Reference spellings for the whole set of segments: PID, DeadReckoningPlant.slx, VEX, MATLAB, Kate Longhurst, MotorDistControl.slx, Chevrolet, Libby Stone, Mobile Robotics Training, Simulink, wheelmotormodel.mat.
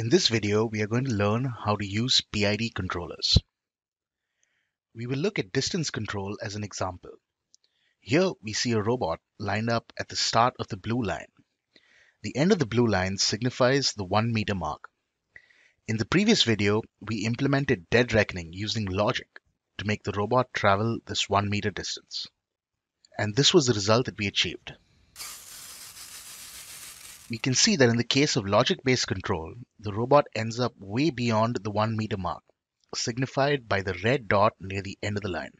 In this video, we are going to learn how to use PID controllers. We will look at distance control as an example. Here we see a robot lined up at the start of the blue line. The end of the blue line signifies the 1 meter mark. In the previous video, we implemented dead reckoning using logic to make the robot travel this 1 meter distance. And this was the result that we achieved. We can see that in the case of logic-based control, the robot ends up way beyond the 1 meter mark, signified by the red dot near the end of the line.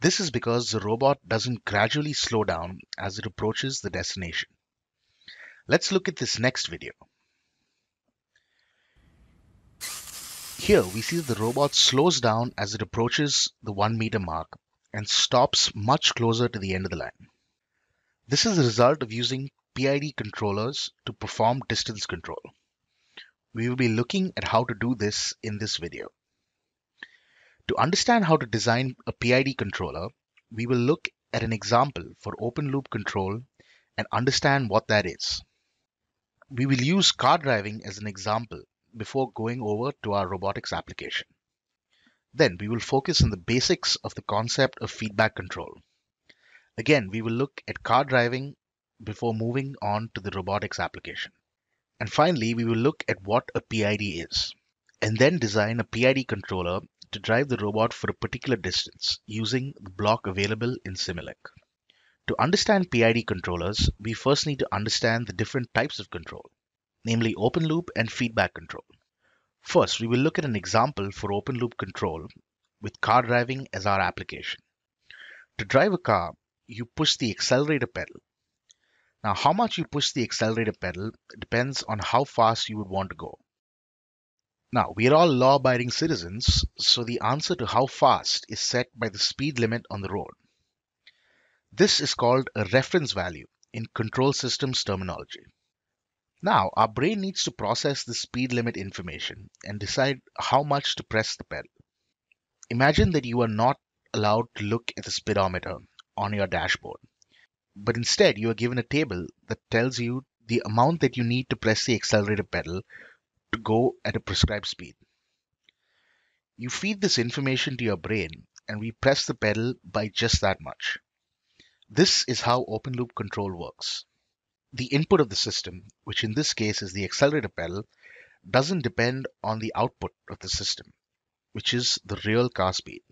This is because the robot doesn't gradually slow down as it approaches the destination. Let's look at this next video. Here we see that the robot slows down as it approaches the 1 meter mark and stops much closer to the end of the line. This is the result of using PID controllers to perform distance control. We will be looking at how to do this in this video. To understand how to design a PID controller, we will look at an example for open loop control and understand what that is. We will use car driving as an example before going over to our robotics application. Then we will focus on the basics of the concept of feedback control. Again, we will look at car driving before moving on to the robotics application. And finally, we will look at what a PID is, and then design a PID controller to drive the robot for a particular distance using the block available in Simulink. To understand PID controllers, we first need to understand the different types of control, namely open loop and feedback control. First, we will look at an example for open loop control with car driving as our application. To drive a car, you push the accelerator pedal. Now, how much you push the accelerator pedal depends on how fast you would want to go. Now, we are all law-abiding citizens, so the answer to how fast is set by the speed limit on the road. This is called a reference value in control systems terminology. Now, our brain needs to process the speed limit information and decide how much to press the pedal. Imagine that you are not allowed to look at the speedometer on your dashboard, but instead you are given a table that tells you the amount that you need to press the accelerator pedal to go at a prescribed speed. You feed this information to your brain and we press the pedal by just that much. This is how open loop control works. The input of the system, which in this case is the accelerator pedal, doesn't depend on the output of the system, which is the real car speed.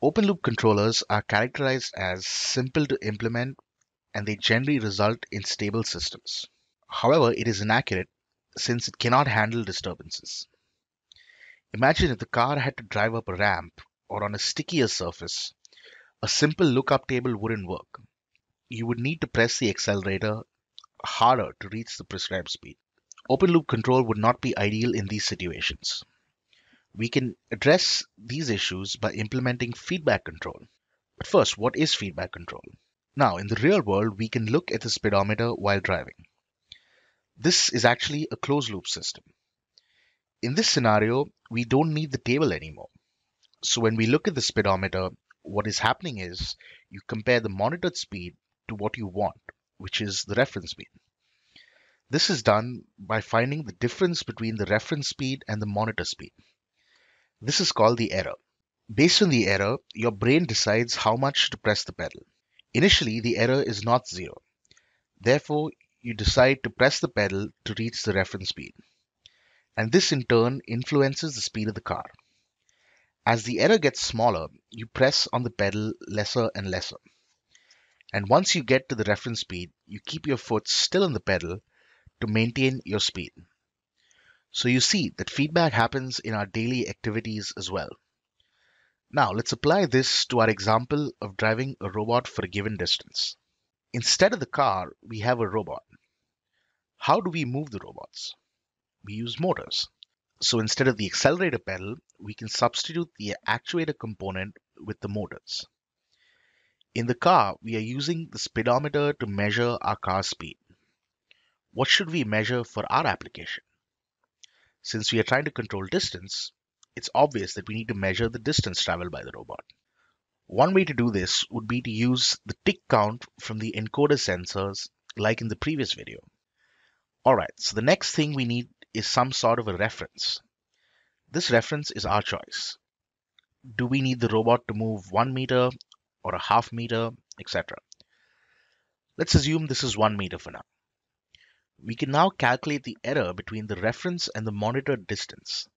Open loop controllers are characterized as simple to implement, and they generally result in stable systems. However, it is inaccurate since it cannot handle disturbances. Imagine if the car had to drive up a ramp or on a stickier surface, a simple lookup table wouldn't work. You would need to press the accelerator harder to reach the prescribed speed. Open loop control would not be ideal in these situations. We can address these issues by implementing feedback control. But first, what is feedback control? Now, in the real world, we can look at the speedometer while driving. This is actually a closed loop system. In this scenario, we don't need the table anymore. So when we look at the speedometer, what is happening is you compare the monitored speed to what you want, which is the reference speed. This is done by finding the difference between the reference speed and the monitor speed. This is called the error. Based on the error, your brain decides how much to press the pedal. Initially, the error is not zero. Therefore, you decide to press the pedal to reach the reference speed. And this in turn influences the speed of the car. As the error gets smaller, you press on the pedal lesser and lesser. And once you get to the reference speed, you keep your foot still on the pedal to maintain your speed. So you see that feedback happens in our daily activities as well. Now let's apply this to our example of driving a robot for a given distance. Instead of the car, we have a robot. How do we move the robots? We use motors. So instead of the accelerator pedal, we can substitute the actuator component with the motors. In the car, we are using the speedometer to measure our car speed. What should we measure for our application? Since we are trying to control distance, it's obvious that we need to measure the distance traveled by the robot. One way to do this would be to use the tick count from the encoder sensors like in the previous video. Alright, so the next thing we need is some sort of a reference. This reference is our choice. Do we need the robot to move 1 meter or a half meter, etc.? Let's assume this is 1 meter for now. We can now calculate the error between the reference and the monitor distance,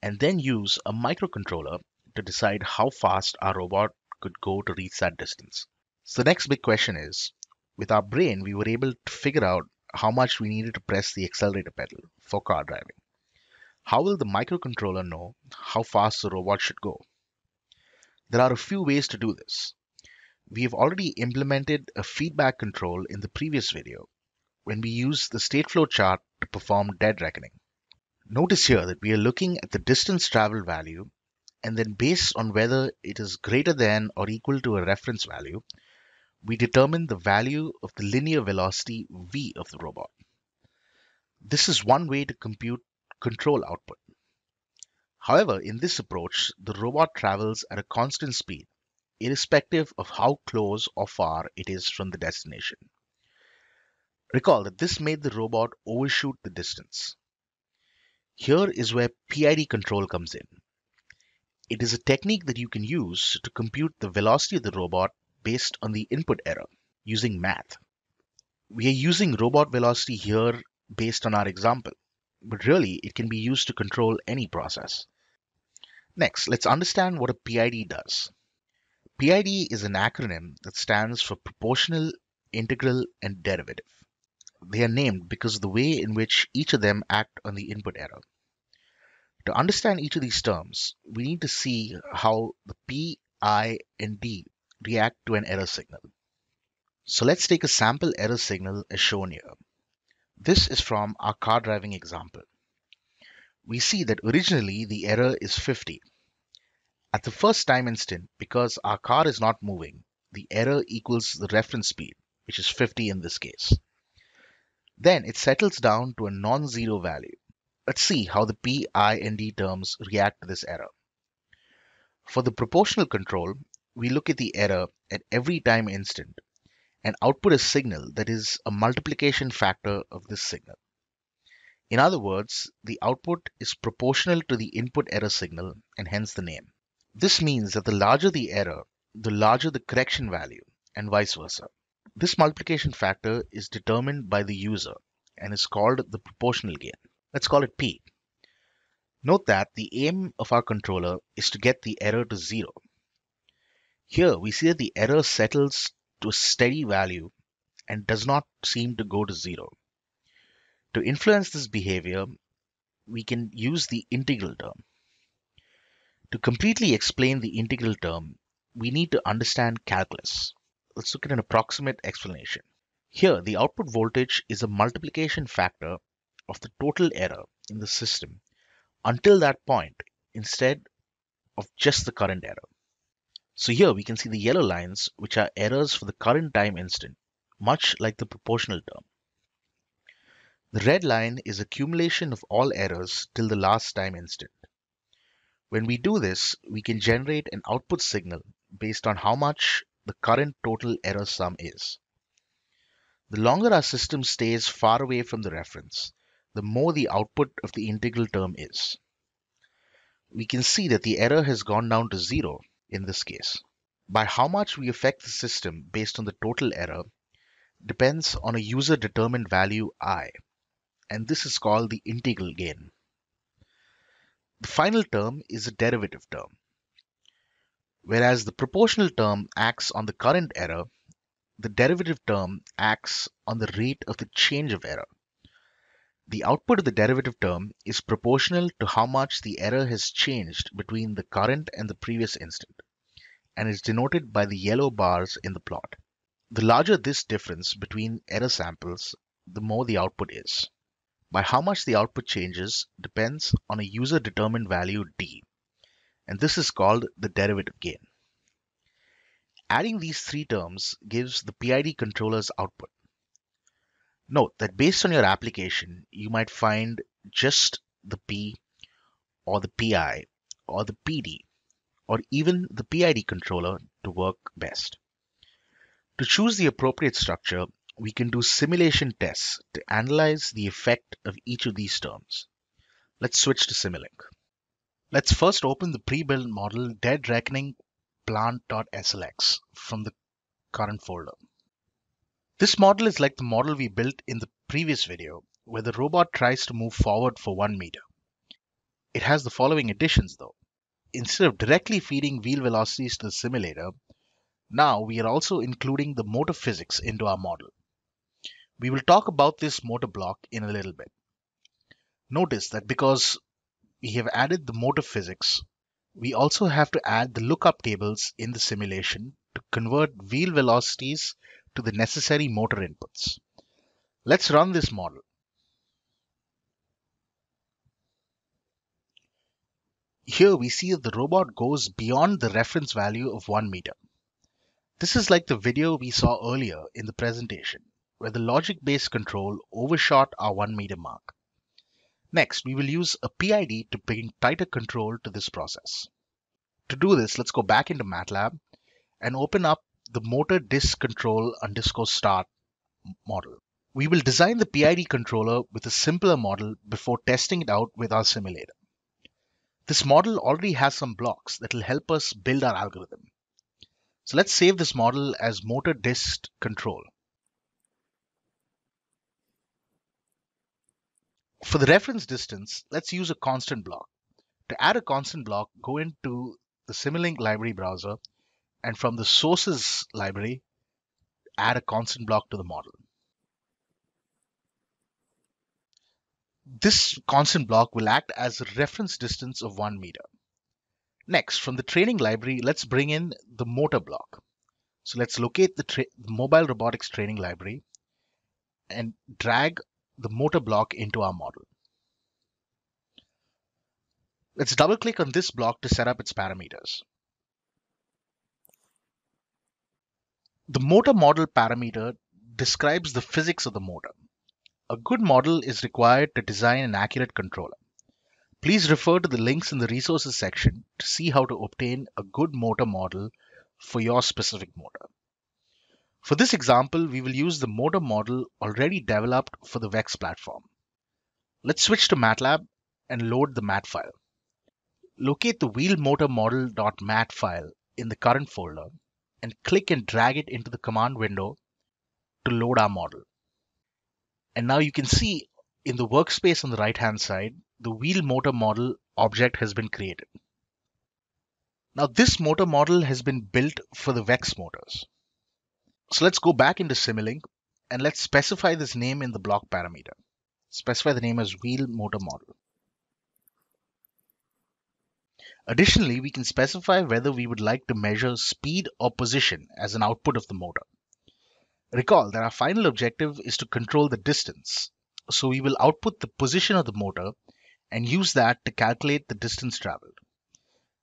and then use a microcontroller to decide how fast our robot could go to reach that distance. So the next big question is, with our brain, we were able to figure out how much we needed to press the accelerator pedal for car driving. How will the microcontroller know how fast the robot should go? There are a few ways to do this. We have already implemented a feedback control in the previous video when we used the state flow chart to perform dead reckoning. Notice here that we are looking at the distance traveled value, and then based on whether it is greater than or equal to a reference value, we determine the value of the linear velocity v of the robot. This is one way to compute control output. However, in this approach, the robot travels at a constant speed, irrespective of how close or far it is from the destination. Recall that this made the robot overshoot the distance. Here is where PID control comes in. It is a technique that you can use to compute the velocity of the robot based on the input error using math. We are using robot velocity here based on our example, but really it can be used to control any process. Next, let's understand what a PID does. PID is an acronym that stands for proportional, integral, and derivative. They are named because of the way in which each of them act on the input error. To understand each of these terms, we need to see how the P, I, and D react to an error signal. So let's take a sample error signal as shown here. This is from our car driving example. We see that originally the error is 50. At the first time instant, because our car is not moving, the error equals the reference speed, which is 50 in this case. Then it settles down to a non-zero value. Let's see how the P, I, and D terms react to this error. For the proportional control, we look at the error at every time instant and output a signal that is a multiplication factor of this signal. In other words, the output is proportional to the input error signal and hence the name. This means that the larger the error, the larger the correction value and vice versa. This multiplication factor is determined by the user and is called the proportional gain. Let's call it P. Note that the aim of our controller is to get the error to zero. Here we see that the error settles to a steady value and does not seem to go to zero. To influence this behavior, we can use the integral term. To completely explain the integral term, we need to understand calculus. Let's look at an approximate explanation. Here, the output voltage is a multiplication factor of the total error in the system until that point, instead of just the current error. So here we can see the yellow lines, which are errors for the current time instant, much like the proportional term. The red line is accumulation of all errors till the last time instant. When we do this, we can generate an output signal based on how much the current total error sum is. The longer our system stays far away from the reference, the more the output of the integral term is. We can see that the error has gone down to zero in this case. By how much we affect the system based on the total error depends on a user-determined value I, and this is called the integral gain. The final term is a derivative term. Whereas the proportional term acts on the current error, the derivative term acts on the rate of the change of error. The output of the derivative term is proportional to how much the error has changed between the current and the previous instant, and is denoted by the yellow bars in the plot. The larger this difference between error samples, the more the output is. By how much the output changes depends on a user-determined value D, and this is called the derivative gain. Adding these three terms gives the PID controller's output. Note that based on your application, you might find just the P or the PI or the PD or even the PID controller to work best. To choose the appropriate structure, we can do simulation tests to analyze the effect of each of these terms. Let's switch to Simulink. Let's first open the pre-built model DeadReckoningPlant.slx from the current folder. This model is like the model we built in the previous video, where the robot tries to move forward for 1 meter. It has the following additions though. Instead of directly feeding wheel velocities to the simulator, now we are also including the motor physics into our model. We will talk about this motor block in a little bit. Notice that because we have added the motor physics, we also have to add the lookup tables in the simulation to convert wheel velocities to the necessary motor inputs. Let's run this model. Here we see that the robot goes beyond the reference value of 1 meter. This is like the video we saw earlier in the presentation, where the logic-based control overshot our 1 meter mark. Next, we will use a PID to bring tighter control to this process. To do this, let's go back into MATLAB and open up the MotorDistControl_start model. We will design the PID controller with a simpler model before testing it out with our simulator. This model already has some blocks that will help us build our algorithm. So let's save this model as MotorDistControl. For the reference distance, let's use a constant block. To add a constant block, go into the Simulink library browser and from the sources library, add a constant block to the model. This constant block will act as a reference distance of 1 meter. Next, from the training library, let's bring in the motor block. So let's locate the Mobile Robotics Training library and drag the motor block into our model. Let's double click on this block to set up its parameters. The motor model parameter describes the physics of the motor. A good model is required to design an accurate controller. Please refer to the links in the resources section to see how to obtain a good motor model for your specific motor. For this example, we will use the motor model already developed for the VEX platform. Let's switch to MATLAB and load the MAT file. Locate the wheelmotormodel.mat file in the current folder and click and drag it into the command window to load our model. And now you can see in the workspace on the right-hand side, the wheel motor model object has been created. Now this motor model has been built for the VEX motors. So let's go back into Simulink and let's specify this name in the block parameter. Specify the name as wheel motor model. Additionally, we can specify whether we would like to measure speed or position as an output of the motor. Recall that our final objective is to control the distance. So we will output the position of the motor and use that to calculate the distance traveled.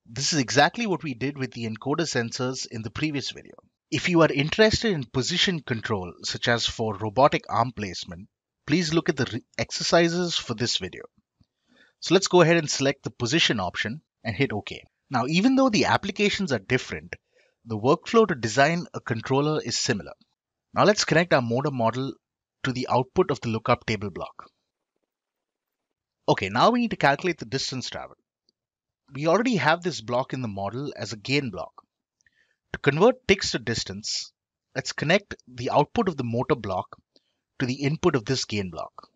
This is exactly what we did with the encoder sensors in the previous video. If you are interested in position control, such as for robotic arm placement, please look at the exercises for this video. So let's go ahead and select the position option and hit OK. Now, even though the applications are different, the workflow to design a controller is similar. Now let's connect our motor model to the output of the lookup table block. Okay, now we need to calculate the distance traveled. We already have this block in the model as a gain block. To convert ticks to distance, let's connect the output of the motor block to the input of this gain block.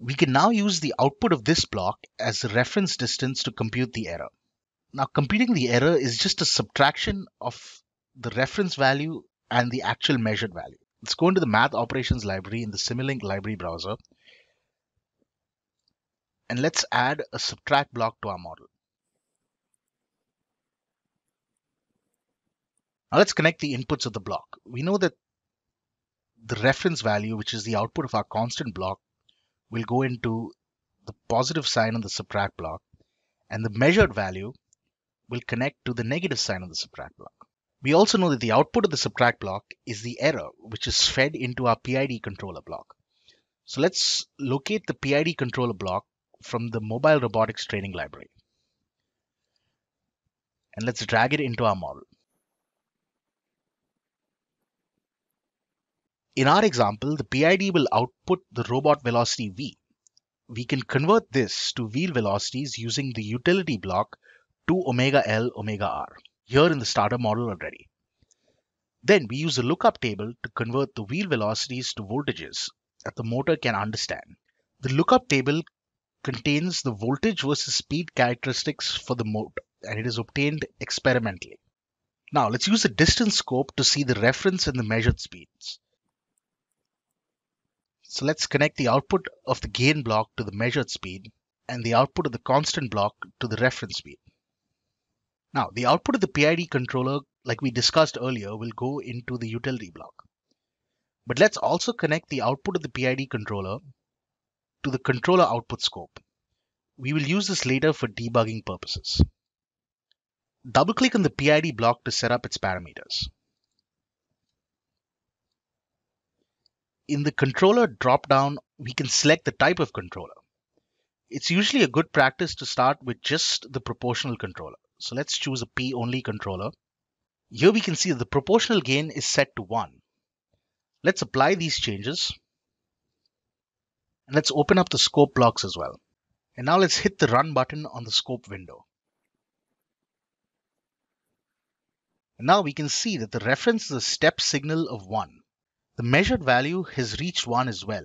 We can now use the output of this block as a reference distance to compute the error. Now, computing the error is just a subtraction of the reference value and the actual measured value. Let's go into the math operations library in the Simulink library browser and let's add a subtract block to our model. Now let's connect the inputs of the block. We know that the reference value, which is the output of our constant block, will go into the positive sign on the subtract block, and the measured value will connect to the negative sign on the subtract block. We also know that the output of the subtract block is the error, which is fed into our PID controller block. So let's locate the PID controller block from the Mobile Robotics Training library. And let's drag it into our model. In our example, the PID will output the robot velocity v, we can convert this to wheel velocities using the utility block to omega L, omega R here in the starter model already. Then we use a lookup table to convert the wheel velocities to voltages that the motor can understand. The lookup table contains the voltage versus speed characteristics for the motor, and it is obtained experimentally. Now let's use a distance scope to see the reference and the measured speeds. So let's connect the output of the gain block to the measured speed and the output of the constant block to the reference speed. Now the output of the PID controller, like we discussed earlier, will go into the utility block. But let's also connect the output of the PID controller to the controller output scope. We will use this later for debugging purposes. Double-click on the PID block to set up its parameters. In the controller drop-down, we can select the type of controller. It's usually a good practice to start with just the proportional controller. So let's choose a P-only controller. Here we can see that the proportional gain is set to 1. Let's apply these changes. And let's open up the scope blocks as well. And now let's hit the Run button on the scope window. And now we can see that the reference is a step signal of 1. The measured value has reached 1 as well.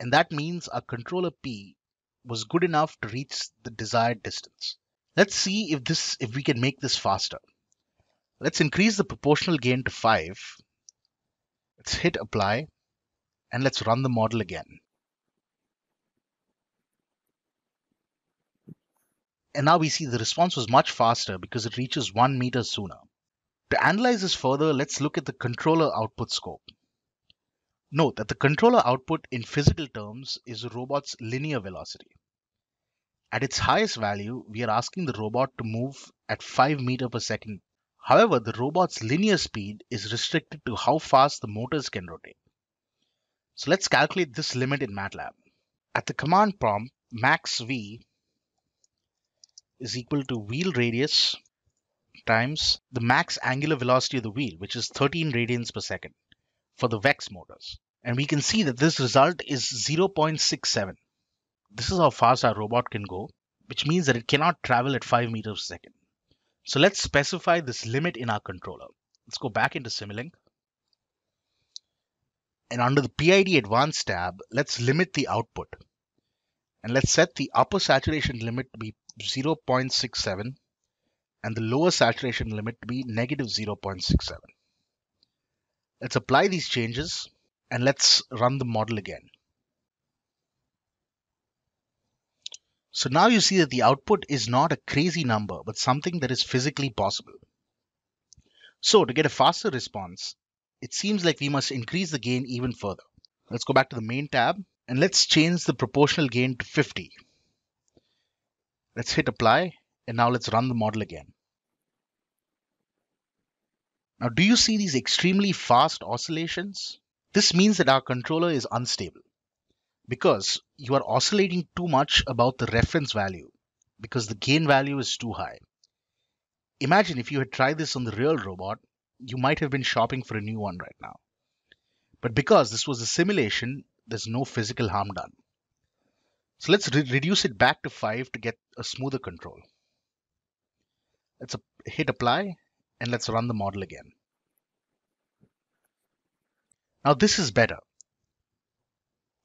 And that means our controller P was good enough to reach the desired distance. Let's see if we can make this faster. Let's increase the proportional gain to 5. Let's hit apply and let's run the model again. And now we see the response was much faster because it reaches 1 meter sooner. To analyze this further, let's look at the controller output scope. Note that the controller output in physical terms is a robot's linear velocity. At its highest value, we are asking the robot to move at 5 meters per second. However, the robot's linear speed is restricted to how fast the motors can rotate. So let's calculate this limit in MATLAB. At the command prompt, max V is equal to wheel radius times the max angular velocity of the wheel, which is 13 radians per second for the VEX motors. And we can see that this result is 0.67. This is how fast our robot can go, which means that it cannot travel at 5 meters per second. So let's specify this limit in our controller. Let's go back into Simulink. And under the PID Advanced tab, let's limit the output. And let's set the upper saturation limit to be 0.67 and the lower saturation limit to be negative 0.67. Let's apply these changes and let's run the model again. So now you see that the output is not a crazy number, but something that is physically possible. So to get a faster response, it seems like we must increase the gain even further. Let's go back to the main tab and let's change the proportional gain to 50. Let's hit apply and now let's run the model again. Now, do you see these extremely fast oscillations? This means that our controller is unstable, because you are oscillating too much about the reference value because the gain value is too high. Imagine if you had tried this on the real robot, you might have been shopping for a new one right now. But because this was a simulation, there's no physical harm done. So let's reduce it back to 5 to get a smoother control. Let's hit apply and let's run the model again. Now this is better.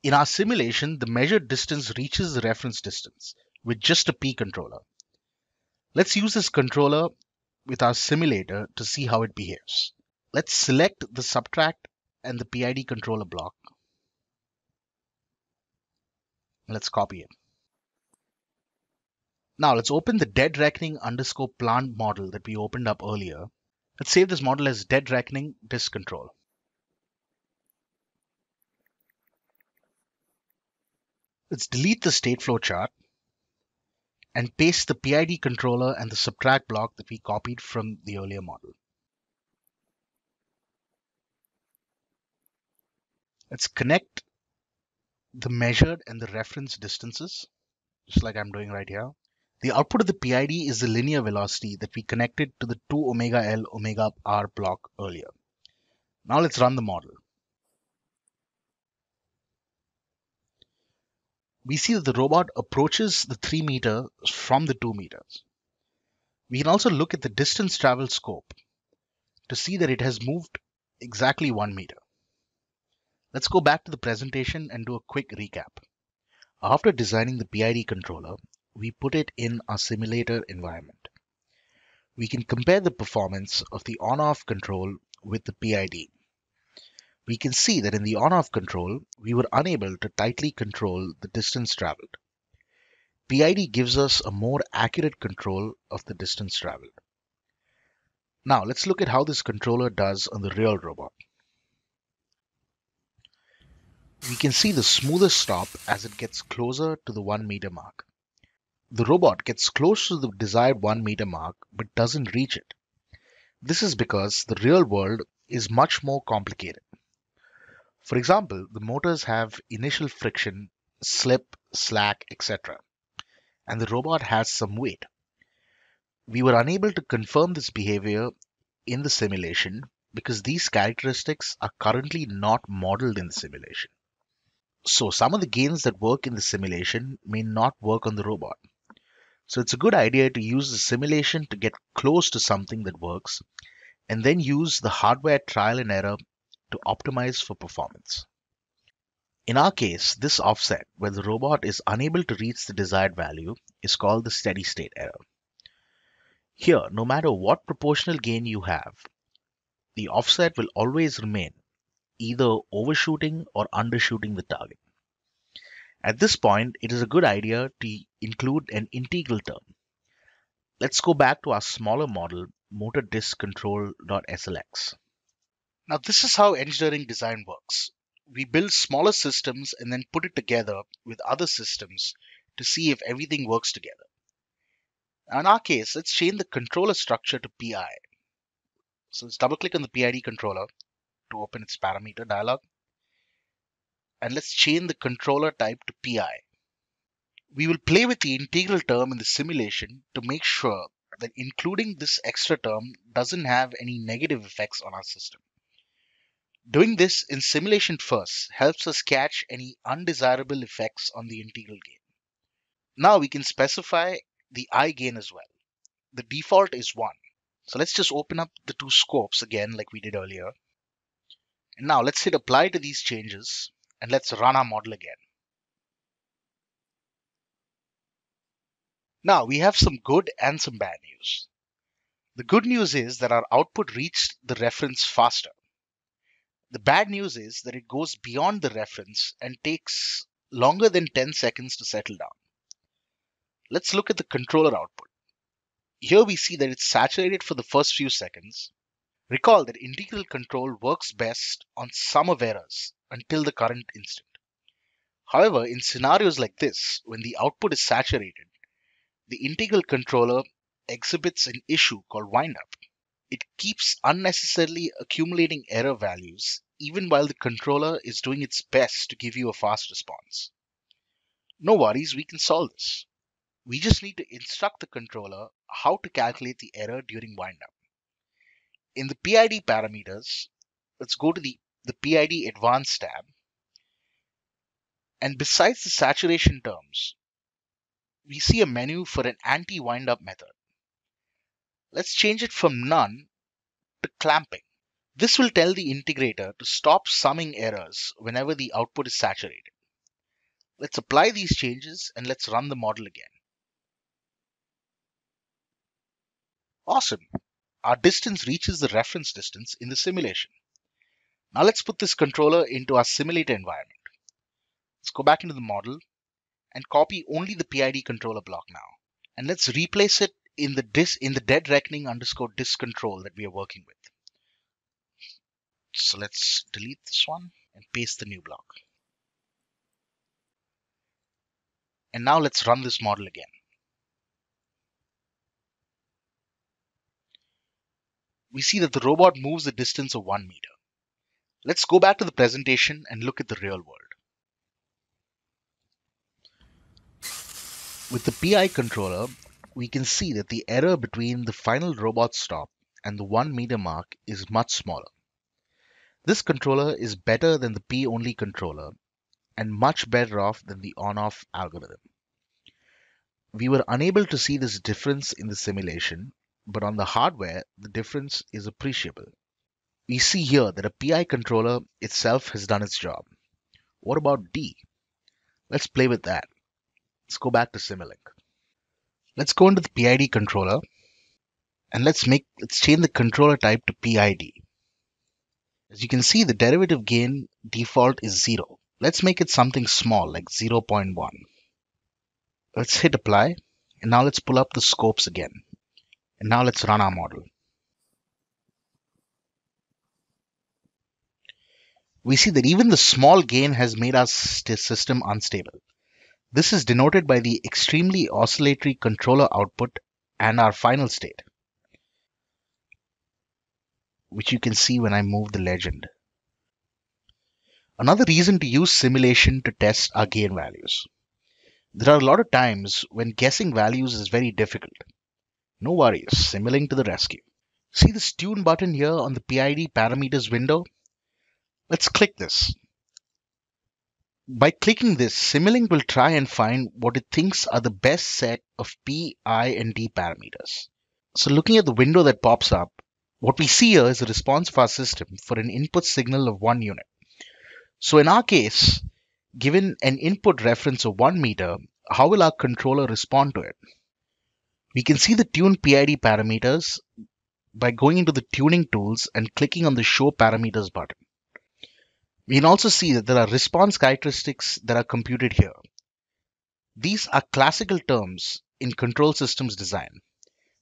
In our simulation, the measured distance reaches the reference distance with just a P controller. Let's use this controller with our simulator to see how it behaves. Let's select the subtract and the PID controller block. Let's copy it. Now let's open the DeadReckoning_plant model that we opened up earlier. Let's save this model as DeadReckoningDisControl. Let's delete the state flow chart and paste the PID controller and the subtract block that we copied from the earlier model. Let's connect the measured and the reference distances, just like I'm doing right here. The output of the PID is the linear velocity that we connected to the 2 omega L omega R block earlier. Now let's run the model. we see that the robot approaches the 3 meters from the 2 meters. We can also look at the distance travel scope to see that it has moved exactly 1 meter. Let's go back to the presentation and do a quick recap. After designing the PID controller, we put it in our simulator environment. We can compare the performance of the on-off control with the PID. We can see that in the on-off control, we were unable to tightly control the distance traveled. PID gives us a more accurate control of the distance traveled. Now let's look at how this controller does on the real robot. We can see the smoothest stop as it gets closer to the 1 meter mark. The robot gets close to the desired 1 meter mark but doesn't reach it. This is because the real world is much more complicated. For example, the motors have initial friction, slip, slack, etc. and the robot has some weight. We were unable to confirm this behavior in the simulation because these characteristics are currently not modeled in the simulation. So some of the gains that work in the simulation may not work on the robot. So it's a good idea to use the simulation to get close to something that works and then use the hardware trial and error to optimize for performance. In our case, this offset where the robot is unable to reach the desired value is called the steady state error. Here, no matter what proportional gain you have, the offset will always remain, either overshooting or undershooting the target. At this point, it is a good idea to include an integral term. Let's go back to our smaller model, MotorDistControl.slx. Now this is how engineering design works. We build smaller systems and then put it together with other systems to see if everything works together. Now in our case, let's change the controller structure to PI. So let's double click on the PID controller to open its parameter dialog. And let's change the controller type to PI. We will play with the integral term in the simulation to make sure that including this extra term doesn't have any negative effects on our system. Doing this in simulation first helps us catch any undesirable effects on the integral gain. Now we can specify the I gain as well. The default is 1. So let's just open up the two scopes again like we did earlier. And now let's hit apply to these changes and let's run our model again. Now we have some good and some bad news. The good news is that our output reached the reference faster. The bad news is that it goes beyond the reference and takes longer than 10 seconds to settle down. Let's look at the controller output. Here we see that it's saturated for the first few seconds. Recall that integral control works best on sum of errors until the current instant. However, in scenarios like this, when the output is saturated, the integral controller exhibits an issue called windup. It keeps unnecessarily accumulating error values even while the controller is doing its best to give you a fast response. No worries, we can solve this. We just need to instruct the controller how to calculate the error during windup. In the PID parameters, let's go to the PID Advanced tab. And besides the saturation terms, we see a menu for an anti-windup method. Let's change it from none to clamping. This will tell the integrator to stop summing errors whenever the output is saturated. Let's apply these changes and let's run the model again. Awesome. Our distance reaches the reference distance in the simulation. Now let's put this controller into our simulator environment. Let's go back into the model and copy only the PID controller block now. And let's replace it in the DeadReckoning_disControl that we are working with. So let's delete this one and paste the new block. And now let's run this model again. We see that the robot moves a distance of 1 meter. Let's go back to the presentation and look at the real world. With the PI controller, we can see that the error between the final robot stop and the 1 meter mark is much smaller. This controller is better than the P only controller and much better off than the on-off algorithm. We were unable to see this difference in the simulation, but on the hardware, the difference is appreciable. We see here that a PI controller itself has done its job. What about D? Let's play with that. Let's go back to Simulink. Let's go into the PID controller and let's change the controller type to PID. As you can see, the derivative gain default is 0. Let's make it something small like 0.1. Let's hit apply, and now let's pull up the scopes again. And now let's run our model. We see that even the small gain has made our system unstable. This is denoted by the extremely oscillatory controller output and our final state, which you can see when I move the legend. Another reason to use simulation to test our gain values. There are a lot of times when guessing values is very difficult. No worries, Simulink to the rescue. See this tune button here on the PID parameters window? Let's click this. By clicking this, Simulink will try and find what it thinks are the best set of P, I, and D parameters. So looking at the window that pops up, what we see here is a response of our system for an input signal of 1 unit. So in our case, given an input reference of 1 meter, how will our controller respond to it? We can see the tune PID parameters by going into the tuning tools and clicking on the show parameters button. We can also see that there are response characteristics that are computed here. These are classical terms in control systems design.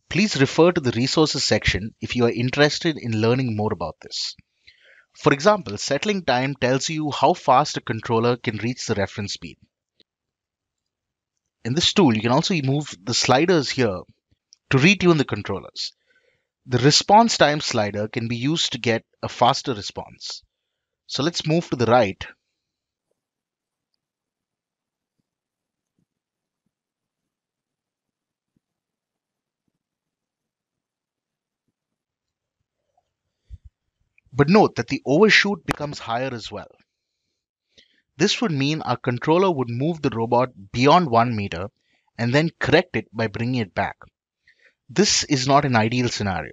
Please refer to the resources section if you are interested in learning more about this. For example, settling time tells you how fast a controller can reach the reference speed. In this tool, you can also move the sliders here to retune the controllers. The response time slider can be used to get a faster response. So let's move to the right. But note that the overshoot becomes higher as well. This would mean our controller would move the robot beyond 1 meter and then correct it by bringing it back. This is not an ideal scenario.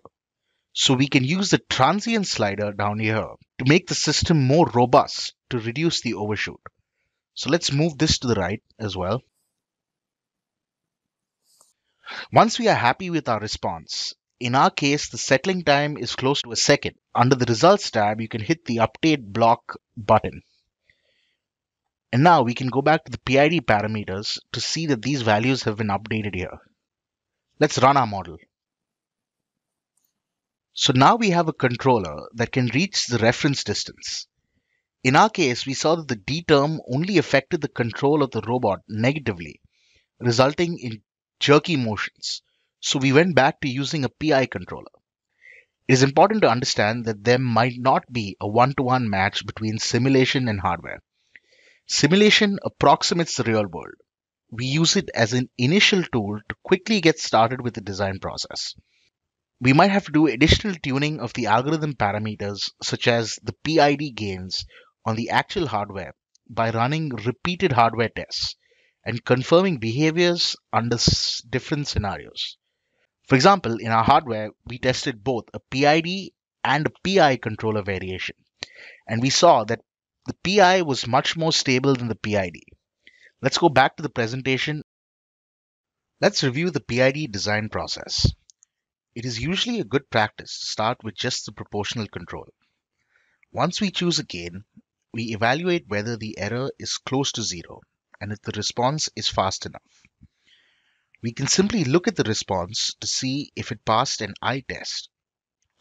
So we can use the transient slider down here to make the system more robust to reduce the overshoot. So let's move this to the right as well. Once we are happy with our response, in our case, the settling time is close to a second. Under the results tab, you can hit the update block button. And now we can go back to the PID parameters to see that these values have been updated here. Let's run our model. So now we have a controller that can reach the reference distance. In our case, we saw that the D term only affected the control of the robot negatively, resulting in jerky motions. So we went back to using a PI controller. It is important to understand that there might not be a one-to-one match between simulation and hardware. Simulation approximates the real world. We use it as an initial tool to quickly get started with the design process. We might have to do additional tuning of the algorithm parameters, such as the PID gains on the actual hardware by running repeated hardware tests and confirming behaviors under different scenarios. For example, in our hardware, we tested both a PID and a PI controller variation, and we saw that the PI was much more stable than the PID. Let's go back to the presentation. Let's review the PID design process. It is usually a good practice to start with just the proportional control. Once we choose a gain, we evaluate whether the error is close to 0 and if the response is fast enough. We can simply look at the response to see if it passed an I test,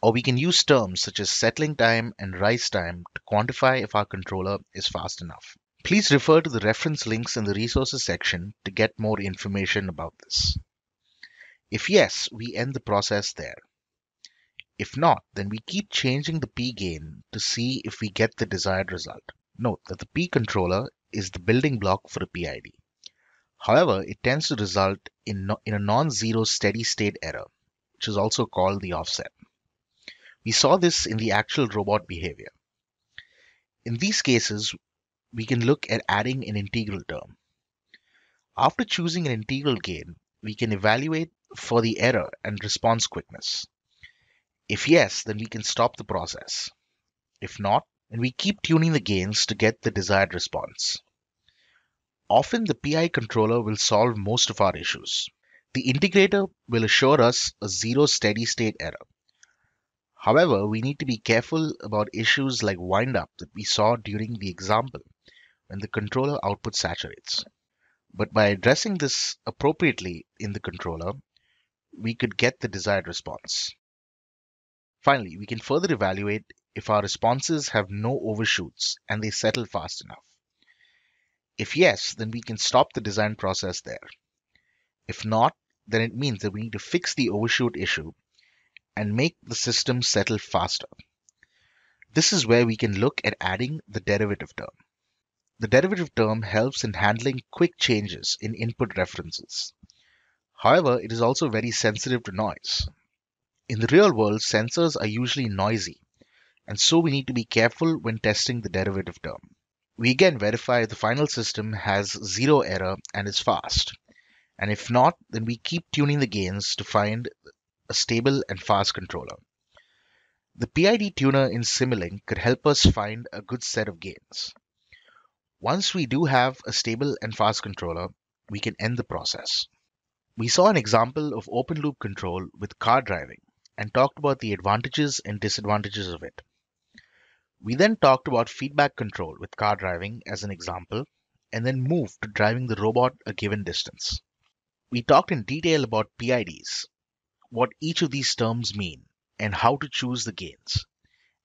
or we can use terms such as settling time and rise time to quantify if our controller is fast enough. Please refer to the reference links in the resources section to get more information about this. If yes, we end the process there. If not, then we keep changing the P gain to see if we get the desired result. Note that the P controller is the building block for a PID. However, it tends to result in a non-zero steady state error, which is also called the offset. We saw this in the actual robot behavior. In these cases, we can look at adding an integral term. After choosing an integral gain, we can evaluate for the error and response quickness. If yes, then we can stop the process. If not, then we keep tuning the gains to get the desired response. Often the PI controller will solve most of our issues. The integrator will assure us a zero steady-state error. However, we need to be careful about issues like wind-up that we saw during the example when the controller output saturates. But by addressing this appropriately in the controller, we could get the desired response. Finally, we can further evaluate if our responses have no overshoots and they settle fast enough. If yes, then we can stop the design process there. If not, then it means that we need to fix the overshoot issue and make the system settle faster. This is where we can look at adding the derivative term. The derivative term helps in handling quick changes in input references. However, it is also very sensitive to noise. In the real world, sensors are usually noisy, and so we need to be careful when testing the derivative term. We again verify the final system has zero error and is fast. And if not, then we keep tuning the gains to find a stable and fast controller. The PID tuner in Simulink could help us find a good set of gains. Once we do have a stable and fast controller, we can end the process. We saw an example of open loop control with car driving and talked about the advantages and disadvantages of it. We then talked about feedback control with car driving as an example, and then moved to driving the robot a given distance. We talked in detail about PIDs, what each of these terms mean, and how to choose the gains,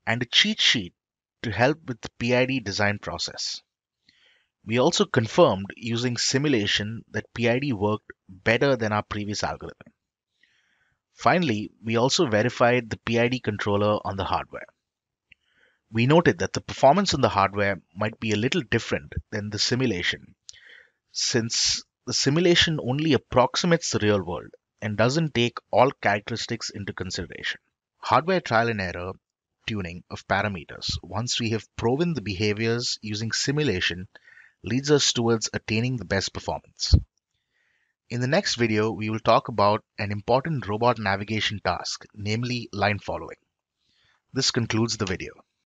and a cheat sheet to help with the PID design process. We also confirmed using simulation that PID worked better than our previous algorithm. Finally, we also verified the PID controller on the hardware. We noted that the performance on the hardware might be a little different than the simulation, since the simulation only approximates the real world and doesn't take all characteristics into consideration. Hardware trial and error tuning of parameters, once we have proven the behaviors using simulation, leads us towards attaining the best performance. In the next video, we will talk about an important robot navigation task, namely line following. This concludes the video.